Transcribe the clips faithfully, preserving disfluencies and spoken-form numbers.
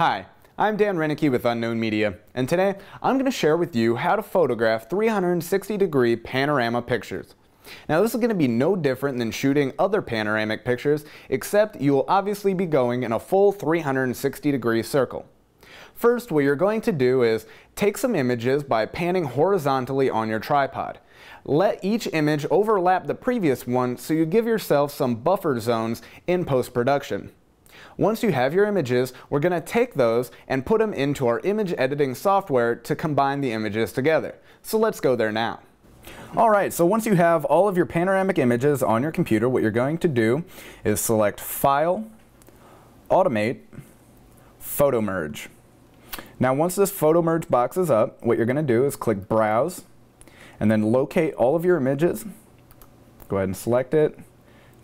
Hi, I'm Dan Reinecke with Unknown Media, and today I'm going to share with you how to photograph three hundred sixty degree panorama pictures. Now this is going to be no different than shooting other panoramic pictures, except you'll obviously be going in a full three hundred sixty degree circle. First, what you're going to do is take some images by panning horizontally on your tripod. Let each image overlap the previous one so you give yourself some buffer zones in post-production. Once you have your images, we're going to take those and put them into our image editing software to combine the images together. So let's go there now. Alright, so once you have all of your panoramic images on your computer, what you're going to do is select File, Automate, Photo Merge. Now once this Photo Merge box is up, what you're going to do is click Browse, and then locate all of your images. Go ahead and select it,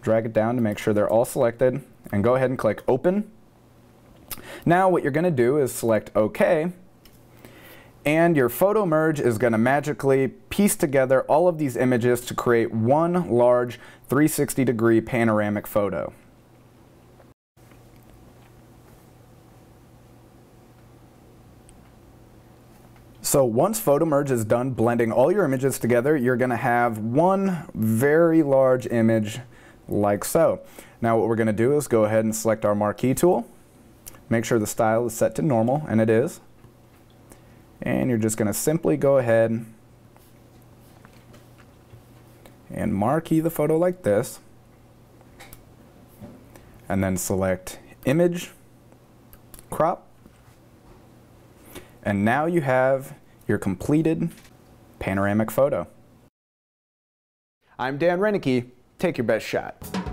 drag it down to make sure they're all selected, and go ahead and click Open. Now what you're going to do is select OK, and your photo merge is going to magically piece together all of these images to create one large three hundred sixty degree panoramic photo. So once photo merge is done blending all your images together, you're going to have one very large image like so. Now what we're going to do is go ahead and select our marquee tool, make sure the style is set to normal, and it is, and you're just going to simply go ahead and marquee the photo like this, and then select Image, Crop, and now you have your completed panoramic photo. I'm Dan Reinecke. Take your best shot.